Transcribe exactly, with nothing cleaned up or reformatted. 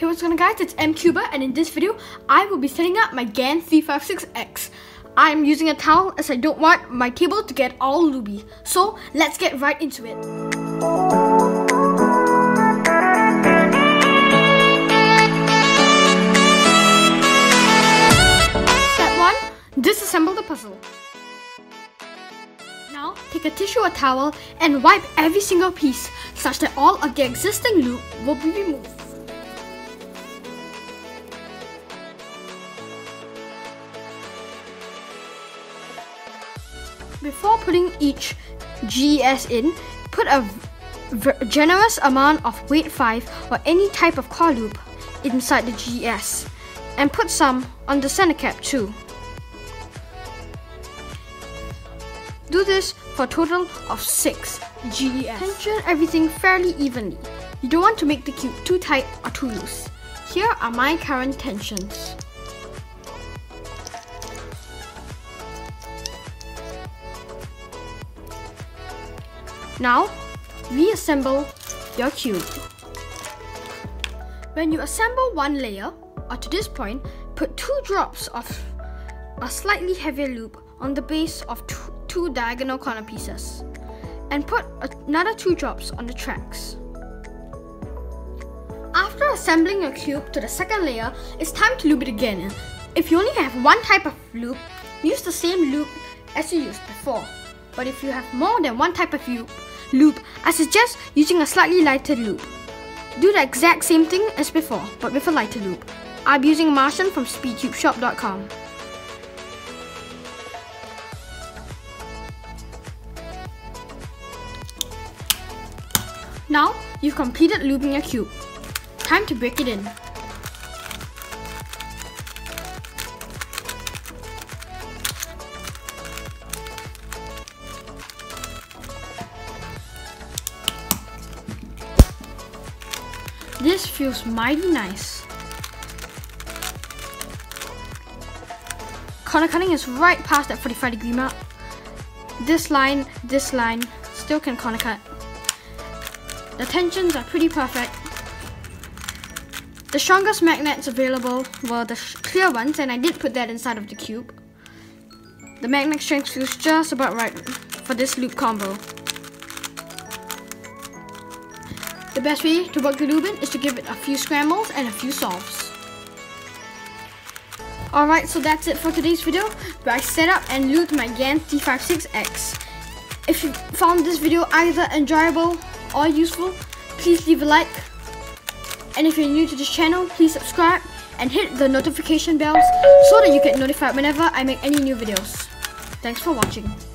Hey, what's going on, guys? It's M-Cuba, and in this video, I will be setting up my GAN three fifty-six X. I'm using a towel as I don't want my cable to get all loopy. So, let's get right into it. Disassemble the puzzle. Now, take a tissue or towel and wipe every single piece such that all of the existing loop will be removed. Before putting each G S in, put a generous amount of weight five or any type of core loop inside the G S and put some on the center cap too. Do this for a total of six G S. Tension everything fairly evenly. You don't want to make the cube too tight or too loose. Here are my current tensions. Now, reassemble your cube. When you assemble one layer, or to this point, put two drops of a slightly heavier loop on the base of two two diagonal corner pieces and put another two drops on the tracks. After assembling your cube to the second layer, it's time to loop it again. If you only have one type of loop, use the same loop as you used before. But if you have more than one type of loop, I suggest using a slightly lighter loop. Do the exact same thing as before, but with a lighter loop. I'll be using Martian from speed cube shop dot com. Now, you've completed looping your cube. Time to break it in. This feels mighty nice. Corner cutting is right past that forty-five degree mark. This line, this line, still can corner cut. The tensions are pretty perfect. The strongest magnets available were the clear ones, and I did put that inside of the cube. The magnet strength feels just about right for this loop combo. The best way to work the lube in is to give it a few scrambles and a few solves. Alright, so that's it for today's video where I set up and looped my GAN three fifty-six X. If you found this video either enjoyable or useful, please leave a like, and if you're new to this channel, please subscribe and hit the notification bells so that you get notified whenever I make any new videos. Thanks for watching.